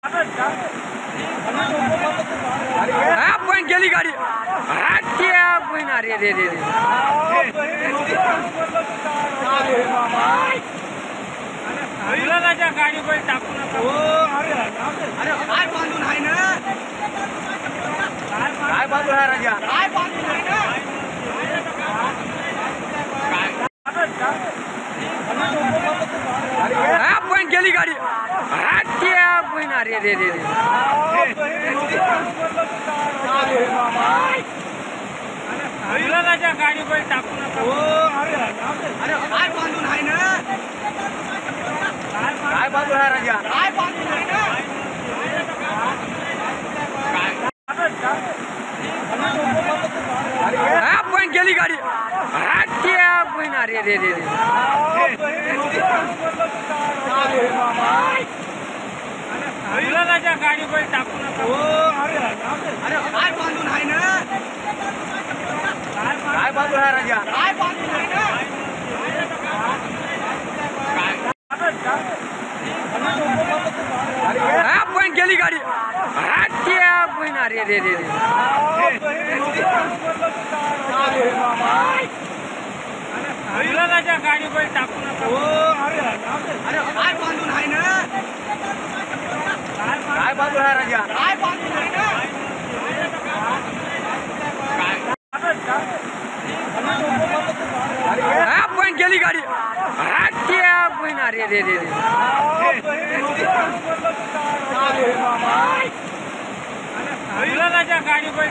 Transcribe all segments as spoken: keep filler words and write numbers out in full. गेली गाड़ी रे रे रे गाड़ी कोई टाकू ना गेली गाड़ी रे रे रे गाड़ी कोई टाकू गेली गाड़ी रे रे रे गाड़ी कोई टाकू गेली गाड़ी रे रे रे गाड़ी कोई टाकू गेली गाड़ी रे रे रे गाड़ी कोई टाकू गेली गाड़ी रे रे रे गाड़ी कोई टाकू गेली गाड़ी रे रे रे गाड़ी कोई टाकू गेली गाड़ी रे रे रे गाड़ी कोई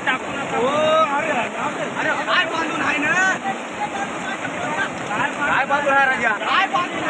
टाकू ना राजा।